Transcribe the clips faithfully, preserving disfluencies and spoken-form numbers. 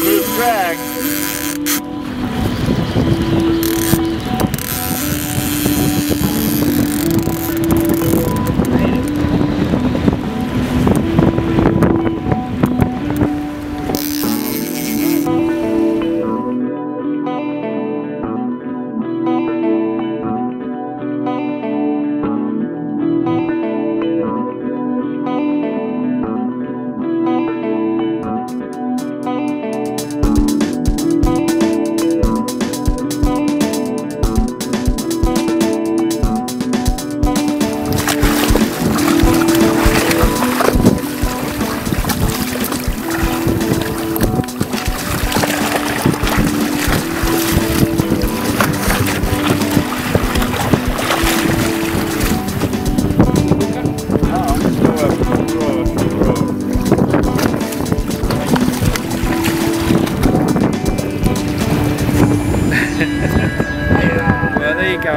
smooth track.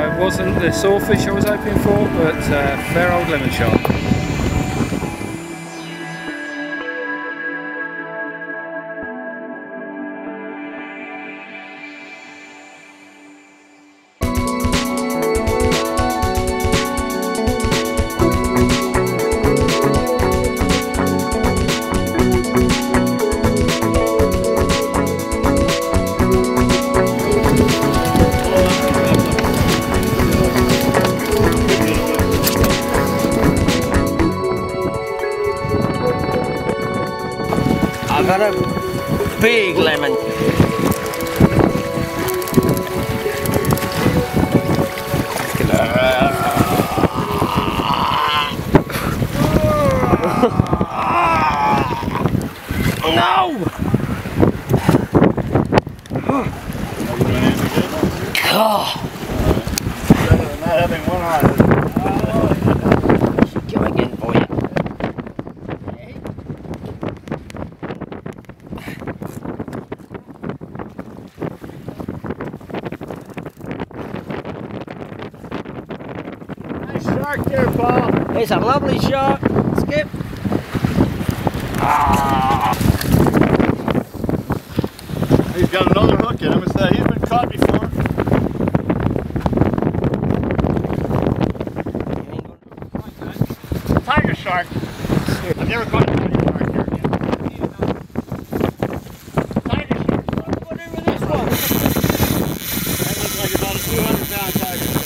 It wasn't the sawfish I was hoping for, but uh, fair old lemon shark. I've got a big lemon. No! God! Having one eye. Go again, boy. Shark there, Paul. It's a lovely shark. Skip. Ah. He's got another hook in him. It's that he's been caught before. Tiger shark. I've never caught a tiger shark here again. Tiger shark. What do you do with this one? That looks like about a two hundred pound tiger shark.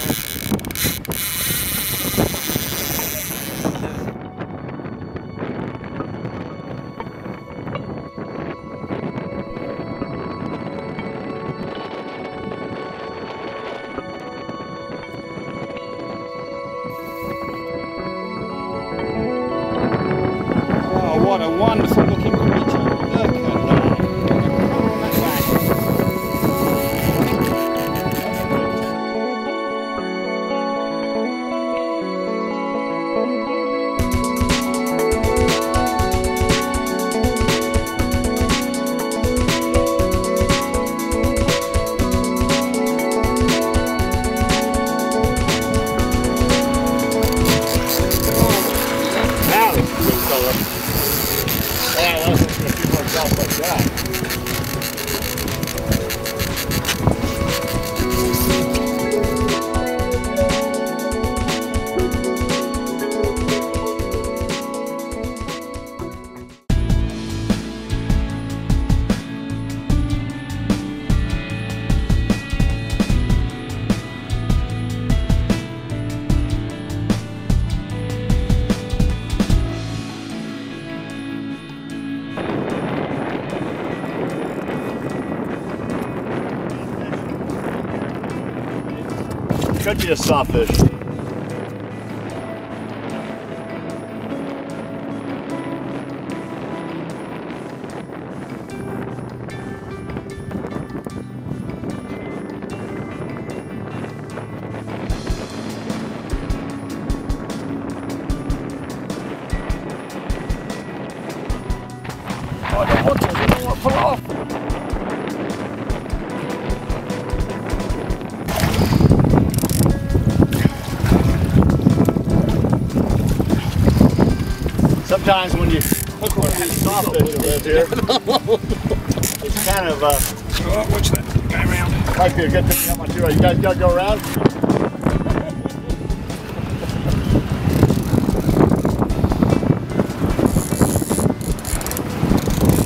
What a wonderful looking creature, look at that. Could be a sawfish. Oh, I don't want to, I don't want to pull it off. Sometimes when you hook one of these sawfish around here, kind of... Uh, oh, watch that. Go around. Might be a good thing to have my two-way. You guys got to go around?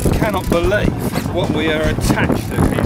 I cannot believe what we are attached to here.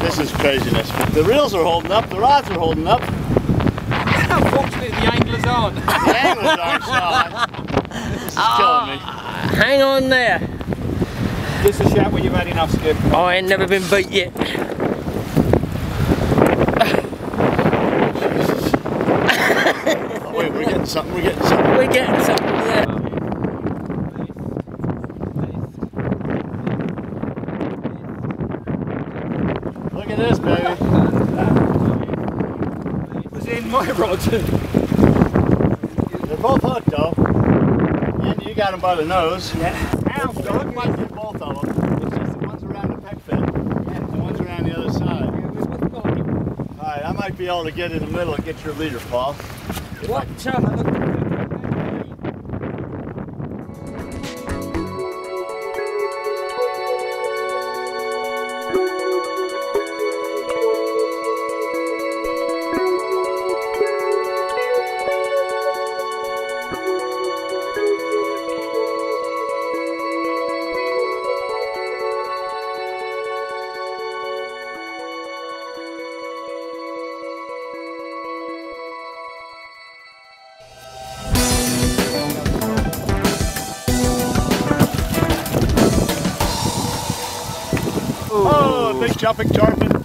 This is craziness. The reels are holding up, the rods are holding up. Unfortunately, the anglers aren't. The anglers aren't, Sean. This is oh, killing me. Hang on there. This is a shout when you've had enough, Skip. Oh, I ain't never been beat yet. Oh, wait, we're getting something, we're getting something. We're getting something, yeah. Roger. They're both hooked though. And you got them by the nose. Yeah. Ow, dog. Might get both of them. It's just the ones around the peck fin. Yeah. The ones around the other side. Yeah. Alright, I might be able to get in the middle and get your leader, Paul. What? Jumping target.